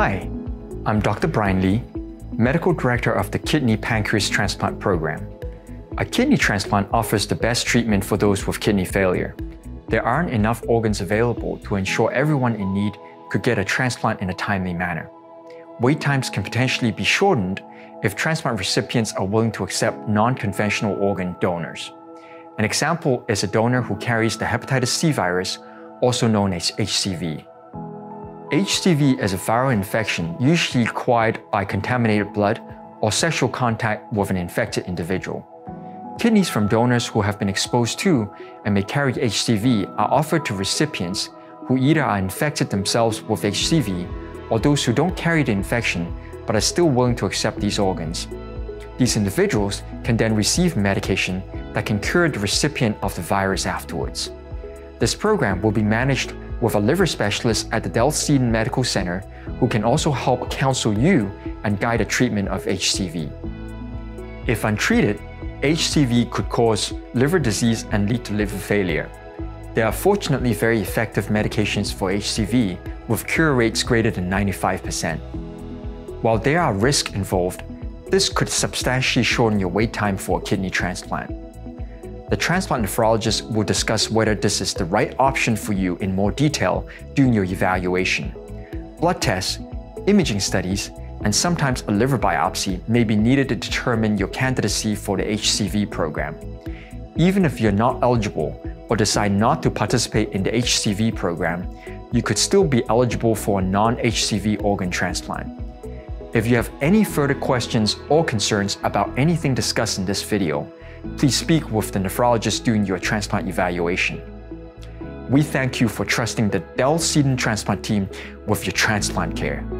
Hi, I'm Dr. Brian Lee, Medical Director of the Kidney Pancreas Transplant Program. A kidney transplant offers the best treatment for those with kidney failure. There aren't enough organs available to ensure everyone in need could get a transplant in a timely manner. Wait times can potentially be shortened if transplant recipients are willing to accept non-conventional organ donors. An example is a donor who carries the hepatitis C virus, also known as HCV. HCV is a viral infection usually acquired by contaminated blood or sexual contact with an infected individual. Kidneys from donors who have been exposed to and may carry HCV are offered to recipients who either are infected themselves with HCV or those who don't carry the infection but are still willing to accept these organs. These individuals can then receive medication that can cure the recipient of the virus afterwards. This program will be managed with a liver specialist at the Dell Seton Medical Center who can also help counsel you and guide the treatment of HCV. If untreated, HCV could cause liver disease and lead to liver failure. There are fortunately very effective medications for HCV with cure rates greater than 95%. While there are risks involved, this could substantially shorten your wait time for a kidney transplant. The transplant nephrologist will discuss whether this is the right option for you in more detail during your evaluation. Blood tests, imaging studies, and sometimes a liver biopsy may be needed to determine your candidacy for the HCV program. Even if you're not eligible or decide not to participate in the HCV program, you could still be eligible for a non-HCV organ transplant. If you have any further questions or concerns about anything discussed in this video, please speak with the nephrologist during your transplant evaluation. We thank you for trusting the Dell Seton Transplant Team with your transplant care.